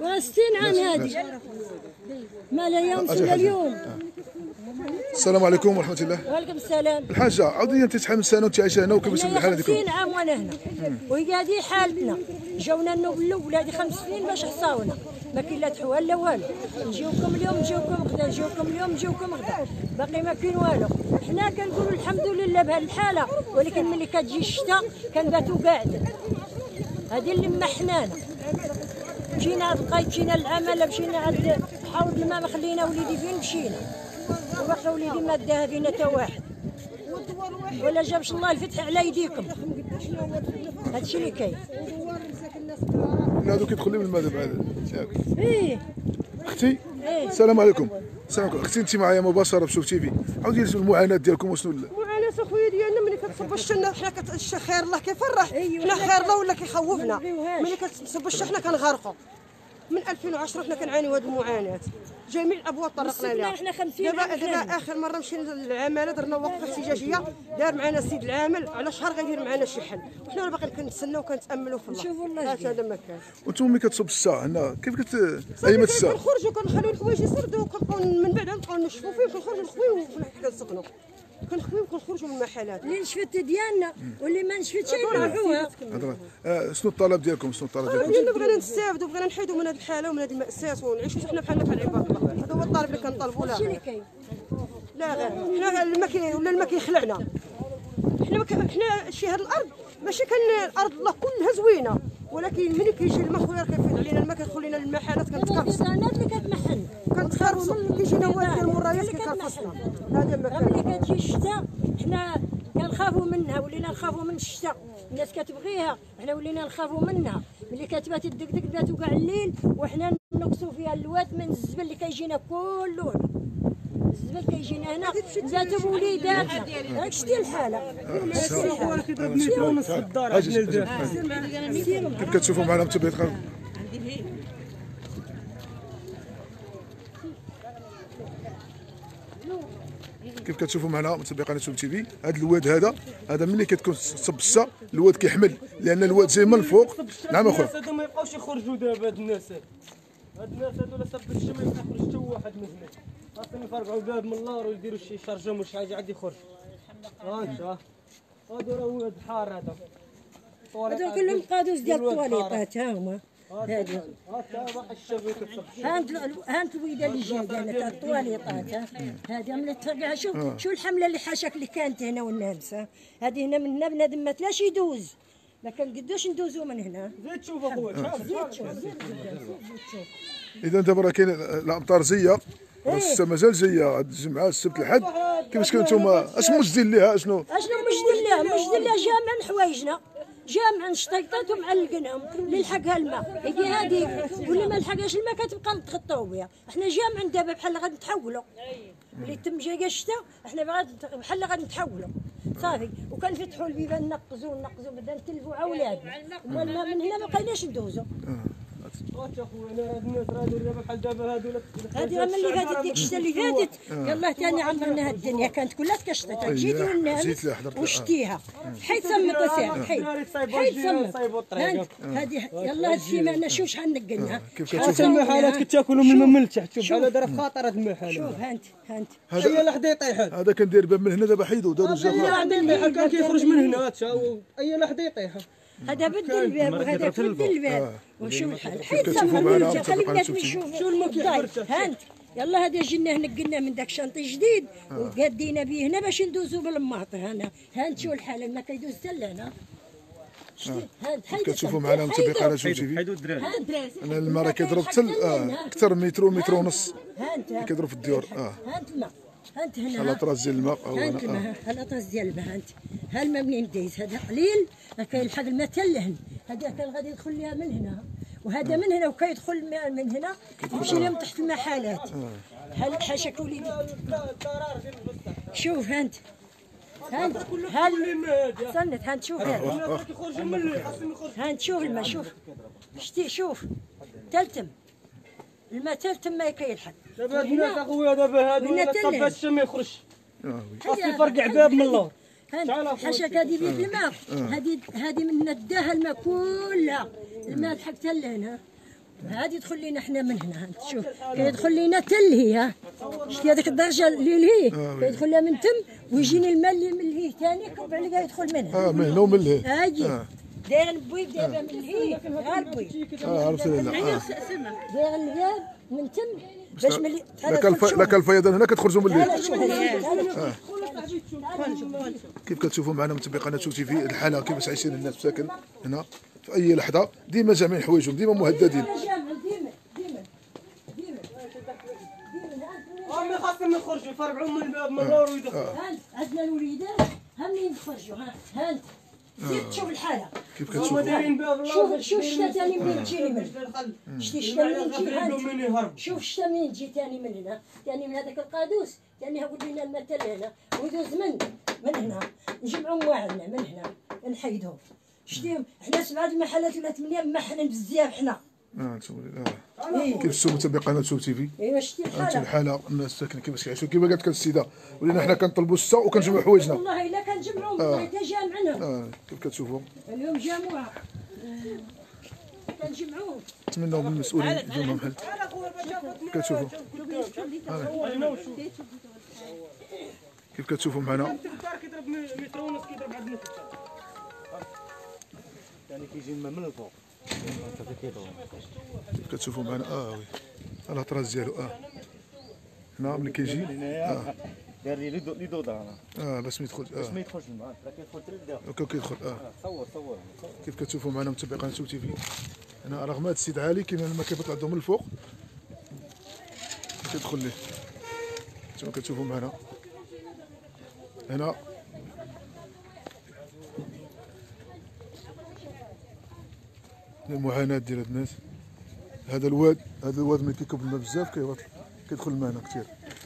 واسين عن هذه ما لا يوم ولا اليوم. السلام عليكم ورحمة الله. وعليكم السلام. الحاجة عاودي انت تحمل سنة وانت عايشة هنا وكيفاش الحال هذيك؟ 50 عام وانا هنا وهي هذه حالتنا، جاونا النوبل ولادي 5 سنين باش حصاونا، ما كاين لا تحوال لا والو، نجيوكم اليوم نجيوكم غدا، نجيوكم اليوم نجيوكم غدا، باقي ما كاين والو، حنا كنقولوا الحمد لله بهذه الحالة، ولكن ملي كتجي الشتاء كنباتوا قاعد. هذه اللمة حنانة. مشينا للقايد، مشينا للعمل، مشينا عند حوض الماء، ما خلينا وليدي فين مشينا. وباقي وليدي ما داها فينا حتى واحد. ولا جابش الله الفتح على يديكم. هادشي اللي كاين. هادو كيدخل لي من المذهب هذا. ايه. اختي. ايه. السلام عليكم. السلام عليكم. اختي انت معايا مباشرة بشوف تي في. عاودي لي المعاناة ديالكم وشنو المعاناة اخويا ديالنا ملي كتصب الشنا حنا خير الله كيفرح، حنا خير الله ولا كيخوفنا، ملي كتصب الشنا حنا كنغرقوا. من 2010 حنا كنعانيو هذه المعاناة، جميع الابواب طرقنا لها. دابا اخر مره مشينا للعماله درنا وقفه احتجاجيه، دار معنا السيد العامل على شهر غيدير معنا شي حل، وحنا راه باقي كنتسناو وكنتاملوا في الله. شوفوا الله هذا ما كانش. وانتم ملي كتصب الساعه هنا كيف ايام الساعه؟ كنخرجوا كنخليو الحوايج يسردوا وكنبقاو من بعد نبقاو نشفوا فيهم، كنخرجوا نخويو حتى نسكنوا. كنخويو وكنخرجوا من المحلات اللي نشفت ديالنا واللي ما نشفتش نروحوها. شنو الطلب ديالكم؟ شنو الطلب ديالكم؟ حنا بغينا نستافدوا، بغينا نحيدوا من هذه الحاله ومن هذه المأساة ونعيشوا حنا بحالنا بحال عباد الله. هذا هو الطلب اللي كنطلبوا. لا غير حنا الماكي ولا الماكي يخلعنا. حنا شي هذه الارض ماشي كان الارض الله كلها زوينه، ولكن ملي كيجي الماء خويا راه كيفيض علينا الماء، كيدخل لنا المحلات كنتقرصوا. الانسانات اللي كتمحل كنتخرصوا، كيجينا واحد المرايات كيتقرصنا. هذا ما ملي كتجي الشتاء حنا كنخافوا منها، ولينا نخافوا من الشتاء، الناس كتبغيها حنا ولينا نخافوا منها. ملي كتبات الدكدك باتوا كاع الليل وحنا نقصوا فيها الواد من الزبل اللي كيجينا كله هنا. الزبل كيجينا هنا ذات وليداتنا، راك شتي الحاله. كيف كتشوفوا معنا متابعين خالد؟ كيف كتشوفوا معنا متابعين قناه شوف تي في؟ هذا الواد هذا ملي كتكون تصب السا الواد كيحمل، لان الواد جاي من الفوق. نعم اخويا. الناس هذو ما يبقاوش يخرجوا دابا. هاد الناس هادو لا صب الشمس ما يخرج حتى واحد من هنا. خاصهم يفرقعوا باب من اللور ويديروا شي شرجم ولا شي حاجه عاد يخرج. هاكا هادو راه ولاد الحار هذا. هادو كلهم قادوس ديال الطواليطات ها هما. هادو واحد الشاب كتصب هانت الويده اللي جايه ديال الطواليطات هادي ملي تفرقعها. شوف الحمله اللي حاشاك اللي كانت هنا والنابسه هادي هنا من هنا بنادم ما تلاش يدوز، ما كنقدوش ندوزو من هنا. زيد شوف اخويا زيد شوف. اذا دابا راه كاين الامطار زيه والسا مازال جايه الجمعه السبت الاحد. كيفاش كنتوما اش موجدين ليها؟ اشنو موجدين ليها؟ موجدين ليها جامع حوايجنا، جامع نشطيطات ومعلقينهم اللي لحقها الماء هي هذيك، واللي ما لحقهاش الماء كتبقى نتخطاو بها. احنا جامع دابا بحال غنتحولوا، ملي تم جايه الشتاء احنا بحال غنتحولوا صافي. وكنفتحوا البيبان نقزوا بدا نتلفوا على ولادنا، والماء من هنا ما بقيناش ندوزوا. واش اخويا انا هاد الناس راه دابا بحال دابا هادو هادي راه ملي فاتت ديك الشتا اللي فاتت يلاه ثاني عمرنا هاد الدنيا كانت كلها كشطات. جيتي والناس وشتيها حيت تم الطسيع حيت تم هادي يلاه هاد السيمانه. شوف شحال نقلنا. شوف المحلات كتاكلوا من التحت. شوف هذا راه خطر هاد المحل. شوف هانت هي لحد يطيح. هذا كندير باب من هنا دابا حيدو داروا الزخرة. المحل كان كيخرج من هنا اي لحد يطيح. هذا بدل الباب وهذا بدل الباب وشوف الحال حيت تما نرجع. خلينا نشوف شو المكياج هانت يلا. هذا جينا نقلنا من داك الشنطي جديد وقدينا به هنا باش ندوزو بالماط هنا. هانت شو الحال ما كيدوز حتى لهنا. كتشوفوا معنا متابعين على شوف تي في. انا الماء راه كيضرب حتى اكثر من متر ونص كيضرب في الديور. هانت الماء هانت هنا على طراز ديال الماء. هانت الماء على طراز ديال الماء. هانت ها الماء منين دايز هذا قليل كيلحق الماء حتى لهنا. هذا كان غادي يدخل ليها من هنا وهذا من هنا وكيدخل الماء من هنا يمشي لهم تحت المحلات. حاشاك وليدي. شوف هانت صنت هانت. شوف هانت شوف الماء. شوف شتي شوف تلتم الماء تلتم ما كيلحق. دابا هاد الناس اخويا دابا هادو ولا صبات الشم ما يخرجش. خاصني فرقع باب من اللور. حاشاك هادي بيت الماء هادي من الداها الماء كلها ما لحقت لهنا عاد يدخل لينا احنا من هنا. شوف كيدخل لينا تلهي، ها شتي هذيك الدرجه اللي لهيه كيدخل لها من تم ويجيني الماء اللي من لهيه ثاني كرب عليا يدخل منها من هنا ومن لهيه. اجي داير البويب دابا من لهيه غير بويب عرفت لا سمع داير الباب من تم باش ملي لك الفيضان هنا كتخرجوا من لهيه. كيف كتشوفوا معنا متابعي قناه شوف تي في الحاله كيفاش عايشين الناس ساكن هنا في اي لحظه ديما جامعين حوايجهم ديما مهددين. امي خاصهم يخرجوا يفرقعوا من الباب من الدار ويدخلوا. عندنا الوليدات هامين يخرجوا هانت كيف تشوف الحاله كيف كتشوف شوف الشتا ثاني منين تجي لي من شوف الشتا منين تجي ثاني من هنا ثاني من هذاك القادوس ثاني هاكل لنا المثل هنا ويدوز من هنا نجمعوا مواعنا من هنا نحيدهم شتيهم. حنا 7 المحلات ولا 8 محلين بزاف حنا كيفاش متابعي قناه شوف تي في ايوا شتي الحاله الناس ساكنه كيفاش كيعيشوا كيما قالت لك السيده ولينا حنا كنطلبوا السا وكنجمعوا حوايجنا والله الا كنجمعوا والله حتى جامعناهم. كيف كتشوفوا اليوم جاموها كنجمعوهم نتمنوا من المسؤولين اليوم بحال كتشوفوا كيف كتشوفوا معنا كيضرب متر ونص كيضرب عند المتر يعني كيجي الماء من الفوق كتشوفوا معنا. وي الهطراز ديالو هنا ملي كيجي دار لي دوضه باش ما يدخلش الماء راه كيدخل تلدا كيدخل صور كيف كتشوفوا معنا متابعي قناه شوف تي في هنا رغم هذا السيد عالي كاين الماء كيبط عندهم من الفوق كيدخل ليه انتما كتشوفوا معنا هنا المعاناة ديال هاد الناس. هذا الواد ملي كيكب الماء بزاف كيدخل الماء هنا كثير.